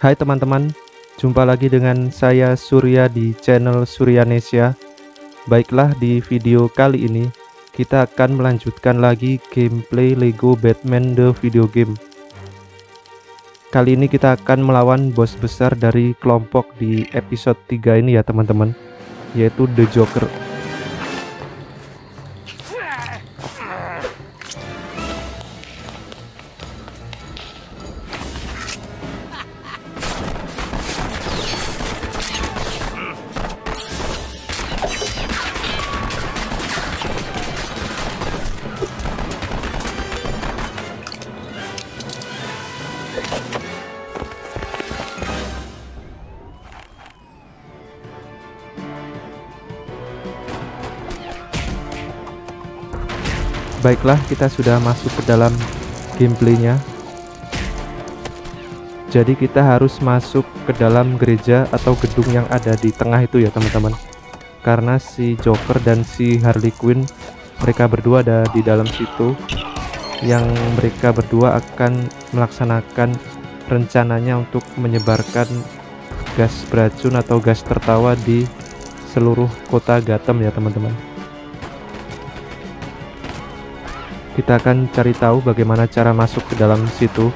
Hai teman-teman, jumpa lagi dengan saya Surya di channel Surya Nesya. Baiklah, di video kali ini kita akan melanjutkan lagi gameplay Lego Batman The Videogame. Kali ini kita akan melawan bos besar dari kelompok di episode 3 ini ya teman-teman, yaitu The Joker. Baiklah, kita sudah masuk ke dalam gameplaynya. Jadi kita harus masuk ke dalam gereja atau gedung yang ada di tengah itu ya teman-teman, karena si Joker dan si Harley Quinn mereka berdua ada di dalam situ, yang mereka berdua akan melaksanakan rencananya untuk menyebarkan gas beracun atau gas tertawa di seluruh kota Gotham ya teman-teman. Kita akan cari tahu bagaimana cara masuk ke dalam situ.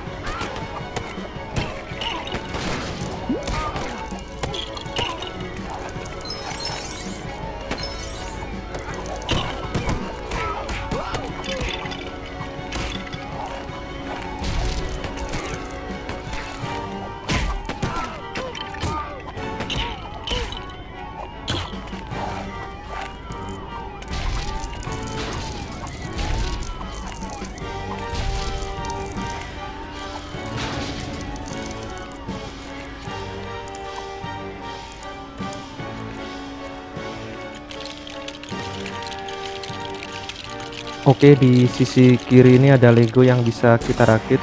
Oke, di sisi kiri ini ada Lego yang bisa kita rakit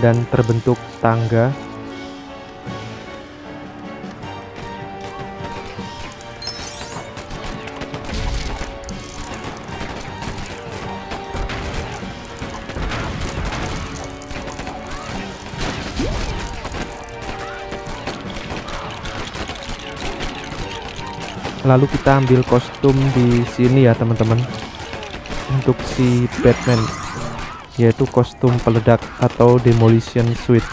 dan terbentuk tangga. Lalu kita ambil kostum di sini ya teman-teman, untuk si Batman, yaitu kostum peledak atau demolition suit.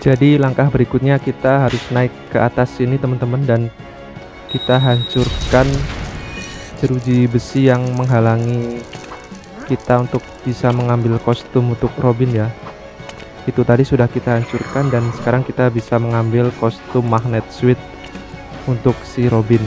Jadi langkah berikutnya kita harus naik ke atas sini teman-teman, dan kita hancurkan jeruji besi yang menghalangi kita untuk bisa mengambil kostum untuk Robin ya. Itu tadi sudah kita hancurkan, dan sekarang kita bisa mengambil kostum magnet suit untuk si Robin.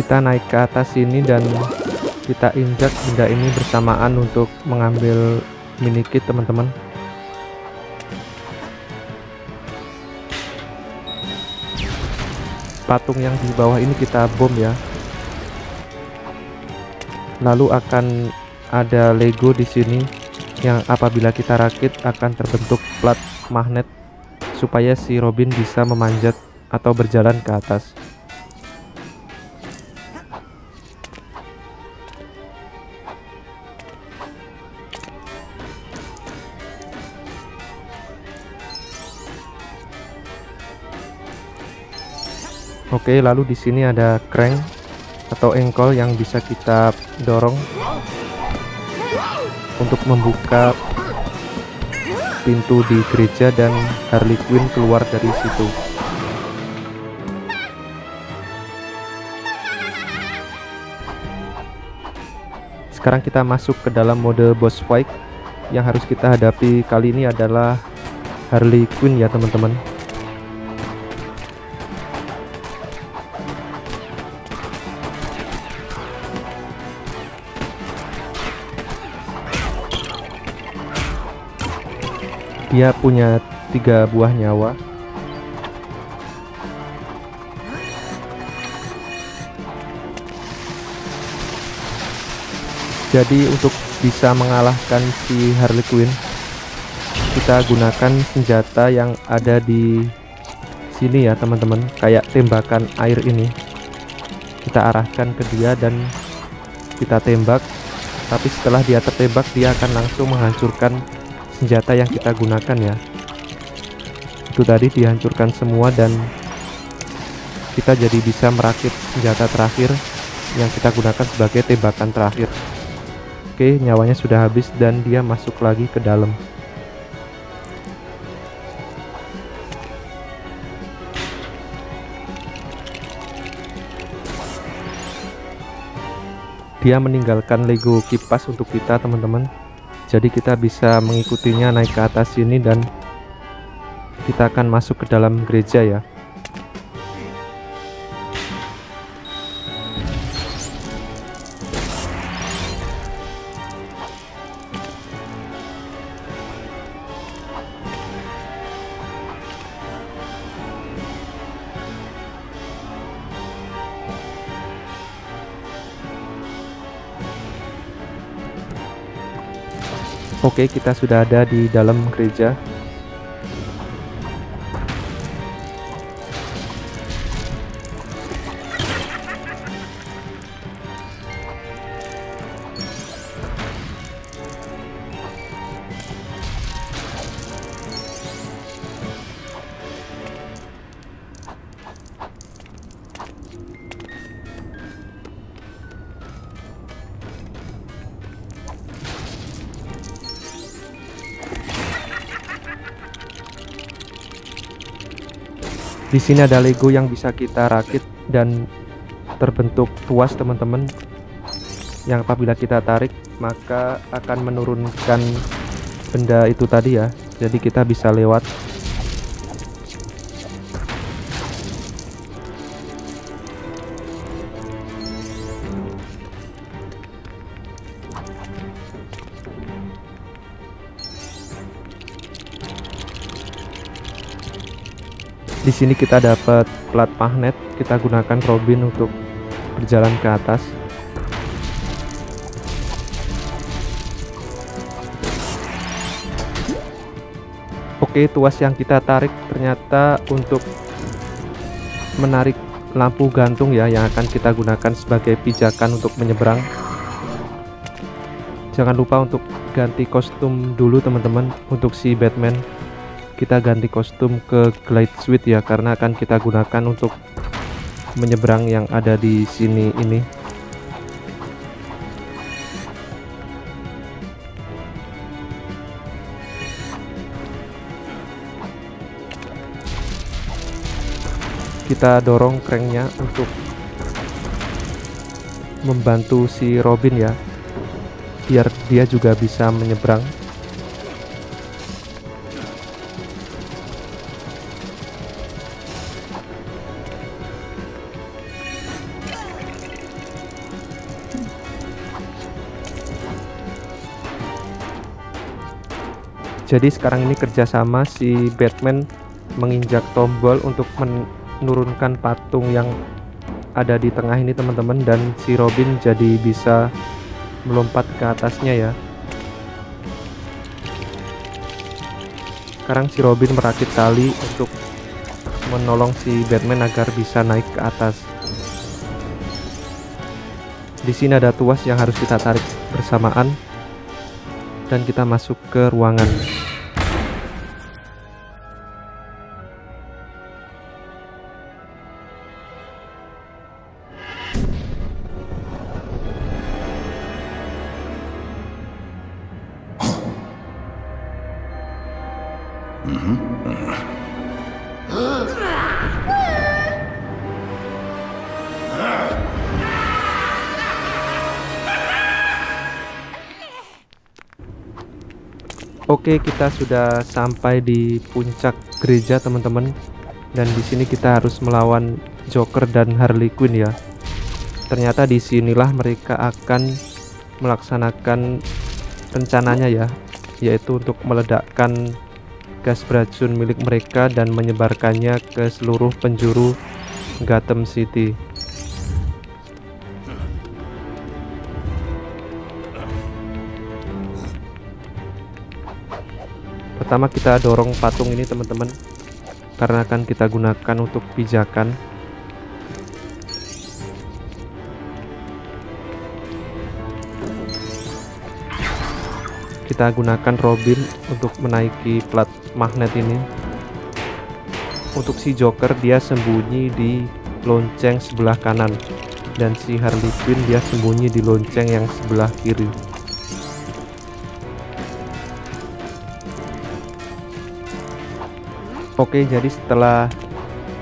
kita naik ke atas sini dan kita injak benda ini bersamaan untuk mengambil mini kit, teman-teman. Patung yang di bawah ini kita bom ya. Lalu akan ada Lego di sini yang apabila kita rakit akan terbentuk plat magnet supaya si Robin bisa memanjat atau berjalan ke atas. Oke, lalu di sini ada crank atau engkol yang bisa kita dorong untuk membuka pintu di gereja dan Harley Quinn keluar dari situ. Sekarang kita masuk ke dalam mode boss fight. Yang harus kita hadapi kali ini adalah Harley Quinn ya, teman-teman. Dia punya 3 buah nyawa. Jadi untuk bisa mengalahkan si Harley Quinn, kita gunakan senjata yang ada di sini ya, teman-teman. Kayak tembakan air ini. Kita arahkan ke dia dan kita tembak. Tapi setelah dia tertembak, dia akan langsung menghancurkan senjata yang kita gunakan ya. Itu tadi dihancurkan semua dan kita jadi bisa merakit senjata terakhir yang kita gunakan sebagai tembakan terakhir. Oke, nyawanya sudah habis dan dia masuk lagi ke dalam. Dia meninggalkan Lego kipas untuk kita, teman-teman. Jadi kita bisa mengikutinya naik ke atas sini dan kita akan masuk ke dalam gereja ya. Oke, kita sudah ada di dalam gereja. Di sini ada Lego yang bisa kita rakit dan terbentuk tuas, teman-teman. Yang apabila kita tarik maka akan menurunkan benda itu tadi ya. Jadi kita bisa lewat. Di sini kita dapat plat magnet, kita gunakan Robin untuk berjalan ke atas. Oke, tuas yang kita tarik ternyata untuk menarik lampu gantung ya, yang akan kita gunakan sebagai pijakan untuk menyeberang. Jangan lupa untuk ganti kostum dulu, teman-teman. Untuk si Batman kita ganti kostum ke glide suit ya, karena akan kita gunakan untuk menyeberang yang ada di sini ini. Kita dorong cranknya untuk membantu si Robin ya, biar dia juga bisa menyeberang. Jadi sekarang ini kerjasama si Batman menginjak tombol untuk menurunkan patung yang ada di tengah ini teman-teman, dan si Robin jadi bisa melompat ke atasnya ya. Sekarang si Robin merakit tali untuk menolong si Batman agar bisa naik ke atas. Di sini ada tuas yang harus kita tarik bersamaan dan kita masuk ke ruangan. Oke, kita sudah sampai di puncak gereja teman-teman, dan di sini kita harus melawan Joker dan Harley Quinn ya. Ternyata disinilah mereka akan melaksanakan rencananya ya, yaitu untuk meledakkan gas beracun milik mereka dan menyebarkannya ke seluruh penjuru Gotham City. Pertama kita dorong patung ini teman-teman, karena akan kita gunakan untuk pijakan. Kita gunakan Robin untuk menaiki plat magnet ini. Untuk si Joker dia sembunyi di lonceng sebelah kanan, dan si Harley Quinn dia sembunyi di lonceng yang sebelah kiri. Oke, jadi setelah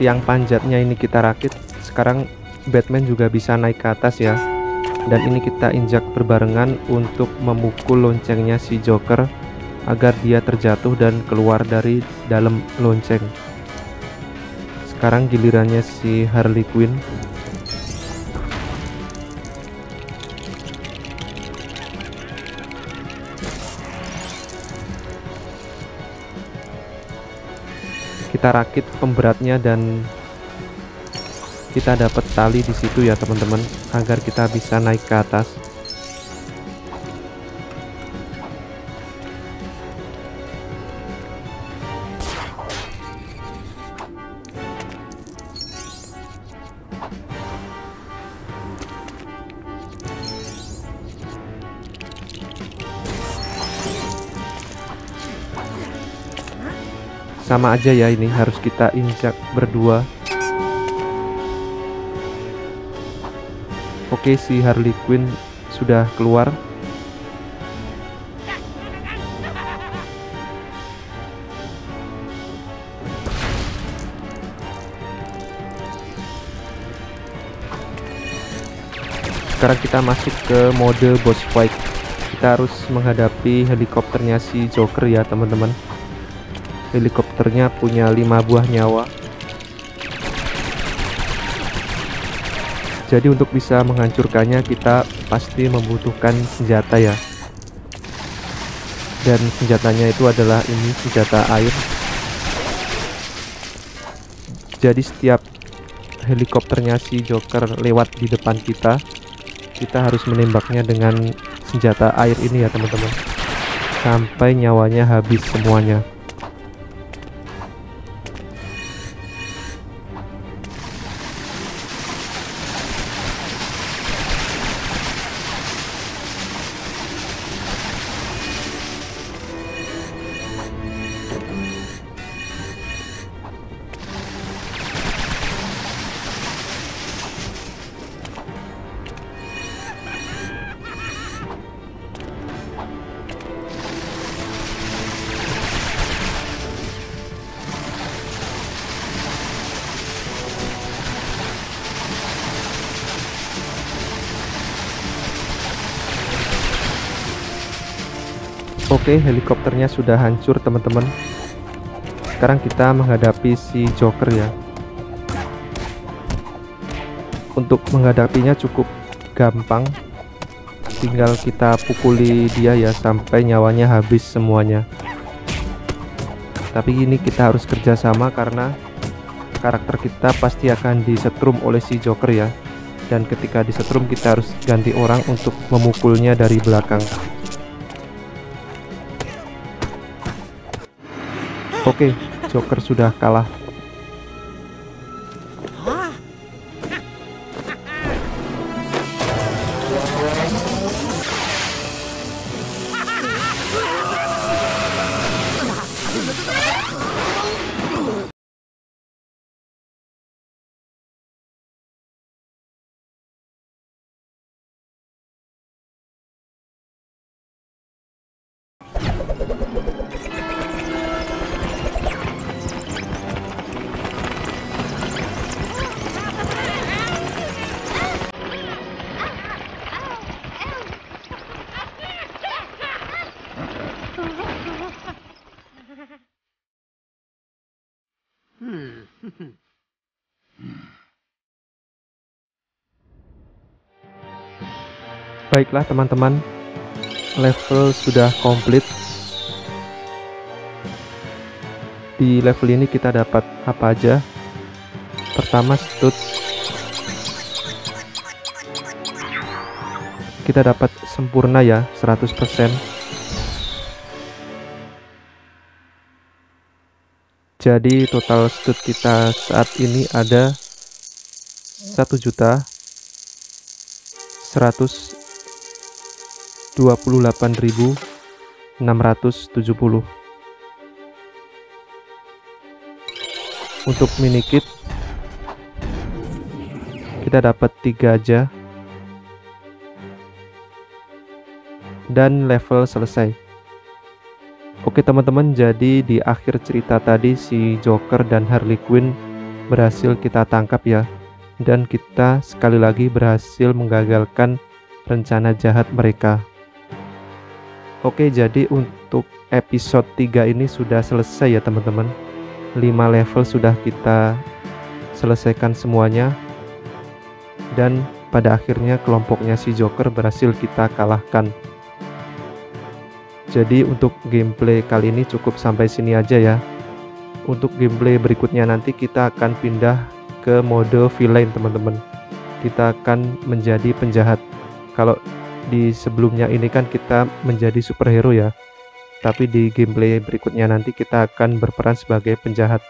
tiang panjatnya ini kita rakit, sekarang Batman juga bisa naik ke atas ya. Dan ini kita injak berbarengan untuk memukul loncengnya si Joker agar dia terjatuh dan keluar dari dalam lonceng. Sekarang gilirannya si Harley Quinn. Kita rakit pemberatnya dan kita dapat tali di situ ya teman-teman, agar kita bisa naik ke atas. Sama aja ya, ini harus kita injak berdua. Oke, si Harley Quinn sudah keluar. Sekarang kita masuk ke mode boss fight. Kita harus menghadapi helikopternya si Joker ya teman-teman. Helikopternya punya 5 buah nyawa. Jadi untuk bisa menghancurkannya kita pasti membutuhkan senjata ya. Dan senjatanya itu adalah ini, senjata air. Jadi setiap helikopternya si Joker lewat di depan kita, kita harus menembaknya dengan senjata air ini ya teman-teman, sampai nyawanya habis semuanya. Oke, helikopternya sudah hancur teman-teman. Sekarang kita menghadapi si Joker ya. Untuk menghadapinya cukup gampang, tinggal kita pukuli dia ya sampai nyawanya habis semuanya. Tapi ini kita harus kerjasama karena karakter kita pasti akan disetrum oleh si Joker ya. Dan ketika disetrum kita harus ganti orang untuk memukulnya dari belakang. Oke, Joker sudah kalah. Baiklah teman-teman, level sudah komplit. Di level ini kita dapat apa aja? Pertama, stud. Kita dapat sempurna ya, 100%. Jadi total stud kita saat ini ada 1.128.670. Untuk mini kit kita dapat 3 aja dan level selesai. Oke teman-teman, jadi di akhir cerita tadi si Joker dan Harley Quinn berhasil kita tangkap ya, dan kita sekali lagi berhasil menggagalkan rencana jahat mereka. Oke, jadi untuk episode 3 ini sudah selesai ya teman-teman. 5 level sudah kita selesaikan semuanya. Dan pada akhirnya kelompoknya si Joker berhasil kita kalahkan. Jadi untuk gameplay kali ini cukup sampai sini aja ya. Untuk gameplay berikutnya nanti kita akan pindah ke mode villain teman-teman. Kita akan menjadi penjahat. Kalau di sebelumnya ini kan kita menjadi superhero ya, tapi di gameplay berikutnya nanti kita akan berperan sebagai penjahat.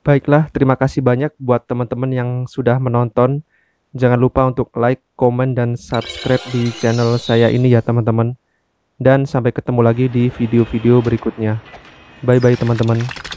Baiklah, terima kasih banyak buat teman-teman yang sudah menonton. Jangan lupa untuk like, komen, dan subscribe di channel saya ini ya teman-teman. Dan sampai ketemu lagi di video-video berikutnya. Bye-bye teman-teman.